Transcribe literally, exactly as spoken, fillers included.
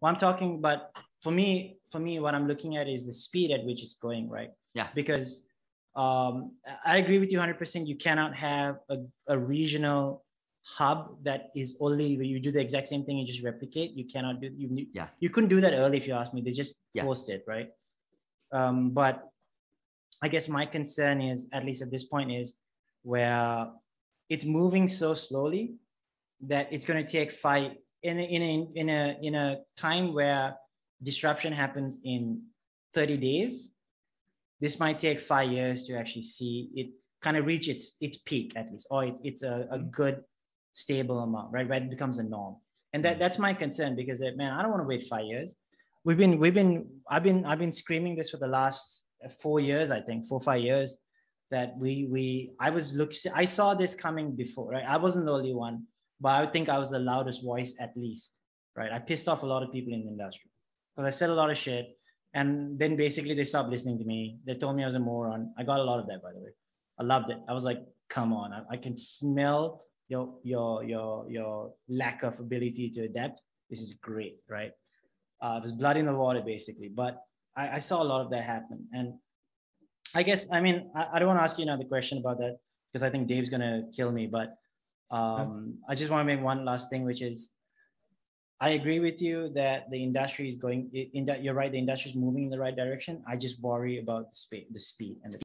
Well, I'm talking about, for me, for me, what I'm looking at is the speed at which it's going, right? Yeah. Because um, I agree with you one hundred percent. You cannot have a, a regional hub that is only where you do the exact same thing and just replicate. You cannot do, you, yeah. you couldn't do that early if you asked me. They just yeah. forced it, right? Um, but I guess my concern is, at least at this point, is where it's moving so slowly that it's going to take five in a, in a, in a, in a time where disruption happens in thirty days. This might take five years to actually see it kind of reach its its peak, at least, or it, it's a, a good stable amount, right? Where it becomes a norm. And that that's my concern, because man, I don't want to wait five years. We've been we've been I've been I've been screaming this for the last four years, I think, four five years. That we we I was look I saw this coming before, right? I wasn't the only one, but I think I was the loudest voice, at least, right? I pissed off a lot of people in the industry because I said a lot of shit, and then basically they stopped listening to me. They told me I was a moron. I got a lot of that, by the way. I loved it. I was like, come on, I, I can smell your your your your lack of ability to adapt. This is great, right? Uh, it was blood in the water, basically. But I, I saw a lot of that happen. And I guess, I mean, I, I don't want to ask you another question about that because I think Dave's going to kill me. But um, I just want to make one last thing, which is, I agree with you that the industry is going in that, you're right, the industry is moving in the right direction. I just worry about the, sp- the speed and the